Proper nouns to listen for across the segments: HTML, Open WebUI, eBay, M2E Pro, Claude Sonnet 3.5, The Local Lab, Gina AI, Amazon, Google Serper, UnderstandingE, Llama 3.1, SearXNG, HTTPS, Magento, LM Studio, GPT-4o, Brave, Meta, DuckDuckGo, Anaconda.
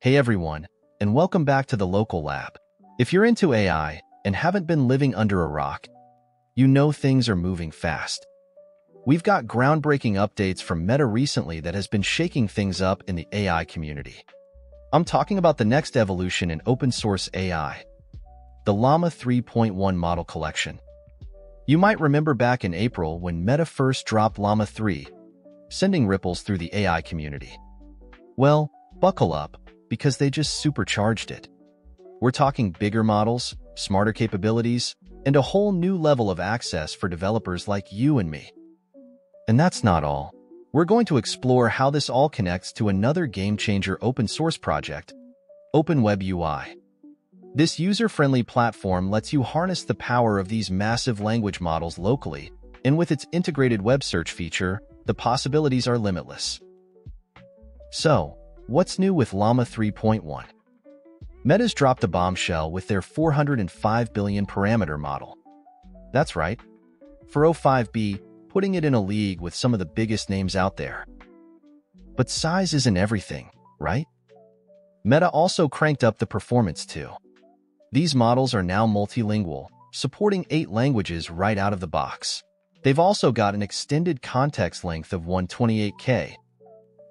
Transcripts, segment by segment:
Hey everyone, and welcome back to The Local Lab. If you're into AI and haven't been living under a rock, you know things are moving fast. We've got groundbreaking updates from Meta recently that has been shaking things up in the AI community. I'm talking about the next evolution in open source AI, the Llama 3.1 model collection. You might remember back in April when Meta first dropped Llama 3, sending ripples through the AI community. Well, buckle up, because they just supercharged it. We're talking bigger models, smarter capabilities, and a whole new level of access for developers like you and me. And that's not all. We're going to explore how this all connects to another game-changer open source project, Open WebUI. This user-friendly platform lets you harness the power of these massive language models locally, and with its integrated web search feature, the possibilities are limitless. So, what's new with Llama 3.1? Meta's dropped a bombshell with their 405 billion parameter model. That's right, 405B, putting it in a league with some of the biggest names out there. But size isn't everything, right? Meta also cranked up the performance too. These models are now multilingual, supporting 8 languages right out of the box. They've also got an extended context length of 128K,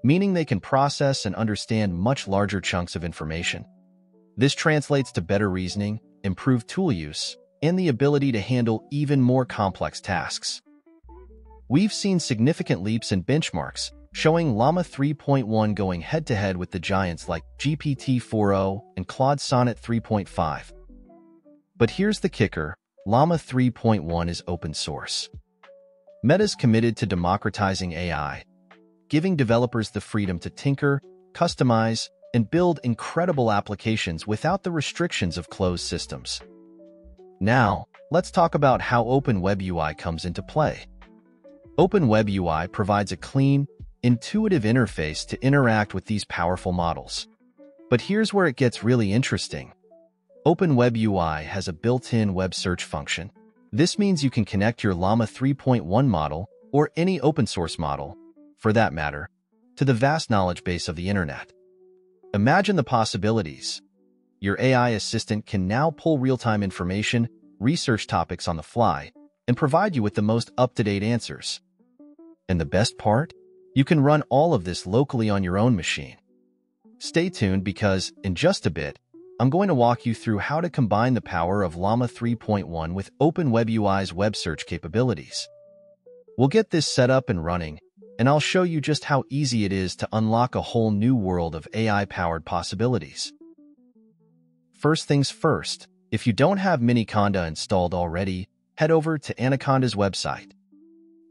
meaning they can process and understand much larger chunks of information. This translates to better reasoning, improved tool use, and the ability to handle even more complex tasks. We've seen significant leaps in benchmarks, showing Llama 3.1 going head-to-head with the giants like GPT-4o and Claude Sonnet 3.5. But here's the kicker, Llama 3.1 is open source. Meta's committed to democratizing AI, giving developers the freedom to tinker, customize, and build incredible applications without the restrictions of closed systems. Now, let's talk about how Open WebUI comes into play. Open WebUI provides a clean, intuitive interface to interact with these powerful models. But here's where it gets really interesting. Open WebUI has a built-in web search function. This means you can connect your Llama 3.1 model, or any open-source model, for that matter, to the vast knowledge base of the internet. Imagine the possibilities. Your AI assistant can now pull real-time information, research topics on the fly, and provide you with the most up-to-date answers. And the best part? You can run all of this locally on your own machine. Stay tuned because, in just a bit, I'm going to walk you through how to combine the power of Llama 3.1 with Open WebUI's web search capabilities. We'll get this set up and running, and I'll show you just how easy it is to unlock a whole new world of AI-powered possibilities. First things first, if you don't have Anaconda installed already, head over to Anaconda's website.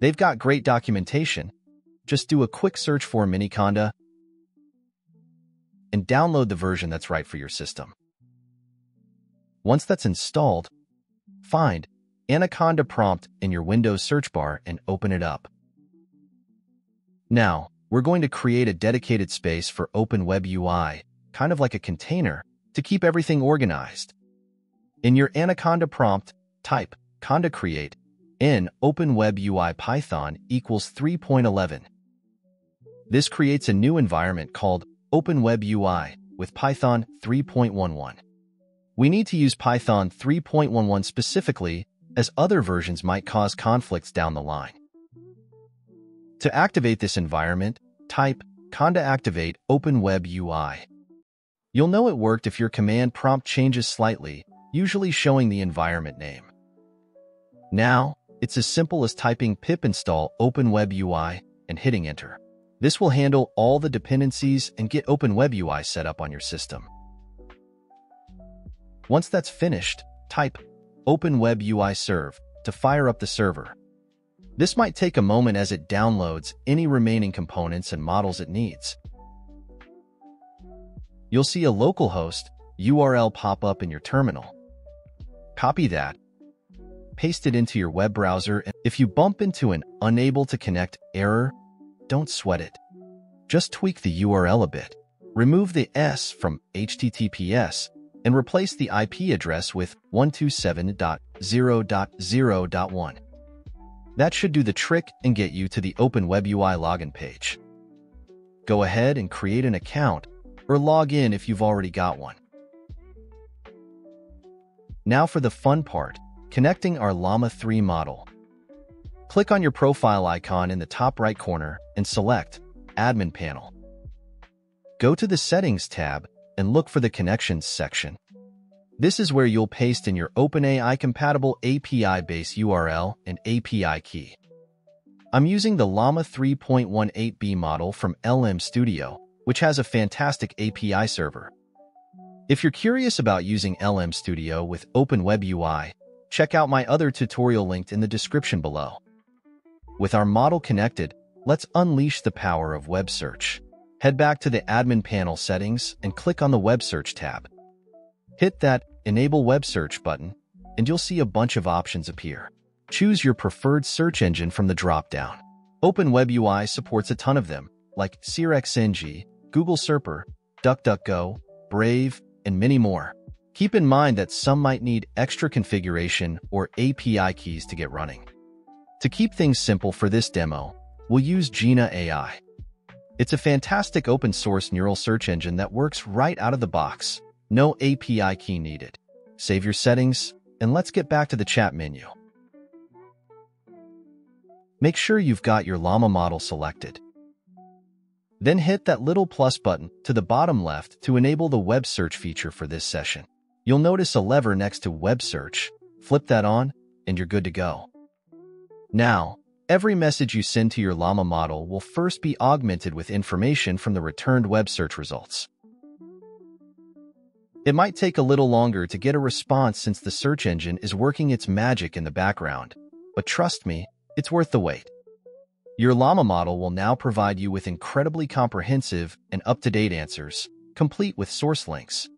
They've got great documentation. Just do a quick search for Anaconda and download the version that's right for your system. Once that's installed, find Anaconda prompt in your Windows search bar and open it up. Now, we're going to create a dedicated space for Open WebUI, kind of like a container, to keep everything organized. In your Anaconda prompt, type conda create in Open WebUI Python equals 3.11. This creates a new environment called Open WebUI with Python 3.11. We need to use Python 3.11 specifically, as other versions might cause conflicts down the line. To activate this environment, type conda activate Open WebUI. You'll know it worked if your command prompt changes slightly, usually showing the environment name. Now, it's as simple as typing pip install Open WebUI and hitting enter. This will handle all the dependencies and get Open WebUI set up on your system. Once that's finished, type Open WebUI serve to fire up the server. This might take a moment as it downloads any remaining components and models it needs. You'll see a localhost URL pop up in your terminal. Copy that, paste it into your web browser, and if you bump into an unable to connect error, don't sweat it. Just tweak the URL a bit. Remove the S from HTTPS and replace the IP address with 127.0.0.1. That should do the trick and get you to the Open WebUI login page. Go ahead and create an account, or log in if you've already got one. Now for the fun part, connecting our Llama 3 model. Click on your profile icon in the top right corner and select Admin Panel. Go to the Settings tab and look for the Connections section. This is where you'll paste in your OpenAI-compatible API-base URL and API key. I'm using the Llama 3.18b model from LM Studio, which has a fantastic API server. If you're curious about using LM Studio with Open WebUI, check out my other tutorial linked in the description below. With our model connected, let's unleash the power of web search. Head back to the Admin Panel settings and click on the Web Search tab. Hit that Enable Web Search button, and you'll see a bunch of options appear. Choose your preferred search engine from the drop-down. Open WebUI supports a ton of them, like SearXNG, Google Serper, DuckDuckGo, Brave, and many more. Keep in mind that some might need extra configuration or API keys to get running. To keep things simple for this demo, we'll use Gina AI. It's a fantastic open-source neural search engine that works right out of the box. No API key needed. Save your settings, and let's get back to the chat menu. Make sure you've got your Llama model selected. Then hit that little plus button to the bottom left to enable the web search feature for this session. You'll notice a lever next to web search. Flip that on, and you're good to go. Now, every message you send to your Llama model will first be augmented with information from the returned web search results. It might take a little longer to get a response since the search engine is working its magic in the background, but trust me, it's worth the wait. Your Llama model will now provide you with incredibly comprehensive and up-to-date answers, complete with source links.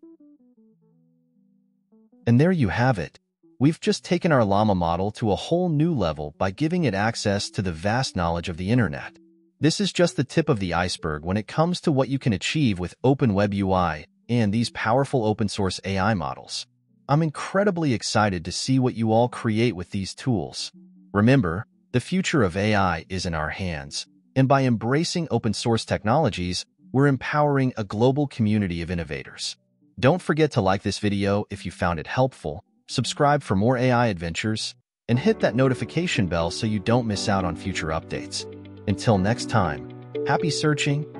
And there you have it. We've just taken our Llama model to a whole new level by giving it access to the vast knowledge of the internet. This is just the tip of the iceberg when it comes to what you can achieve with Open WebUI and these powerful open-source AI models. I'm incredibly excited to see what you all create with these tools. Remember, the future of AI is in our hands, and by embracing open-source technologies, we're empowering a global community of innovators. Don't forget to like this video if you found it helpful, subscribe for more AI adventures, and hit that notification bell so you don't miss out on future updates. Until next time, happy searching!